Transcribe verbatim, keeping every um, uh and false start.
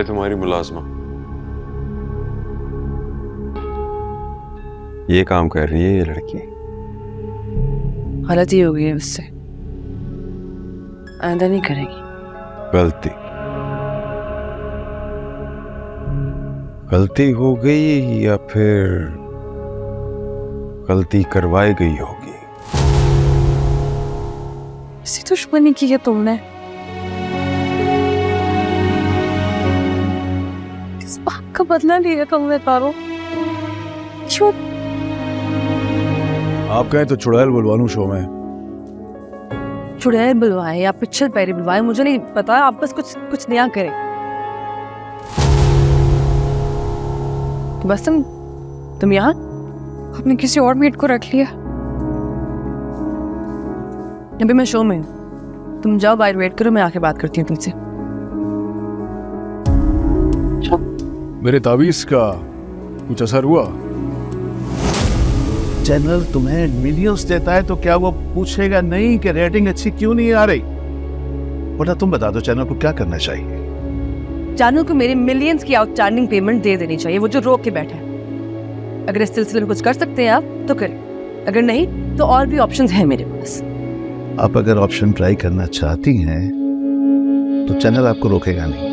है तुम्हारी मुलाजमा, ये काम कर रही है ये लड़की। गलती हो गई है उससे, आइंदा नहीं करेगी। गलती गलती हो गई या फिर गलती करवाई गई होगी? इसी दुश्मनी की है तुमने। किस बात का बदला लिया तुमने तारो? क्यों? आप कहें तो चुड़ैल बुलवानू शो में। चुड़ैल बुलवाए या पिछल पैरी बुलवाए मुझे नहीं पता, आप बस कुछ कुछ नया करें। बस तुम तुम यहाँ आपने किसी और मेट को रख लिया। अभी मैं शो में हूँ, तुम जाओ बाहर वेट करो, मैं आके बात करती हूँ तुमसे। मेरे तावीज़ का कुछ असर हुआ? चैनल तुम्हें मिलियंस देता है तो क्या वो पूछेगा नहीं कि रेटिंग अच्छी क्यों नहीं आ रही? वरना तुम बता दो चैनल को क्या करना चाहिए। चैनल को मेरे मिलियंस की आउटस्टैंडिंग पेमेंट दे देनी चाहिए, वो जो रोक के बैठा है। अगर इस सिलसिले में कुछ कर सकते हैं आप तो करें, अगर नहीं तो और भी ऑप्शंस हैं मेरे पास। आप अगर ऑप्शन ट्राई करना चाहती हैं तो चैनल आपको रोकेगा नहीं।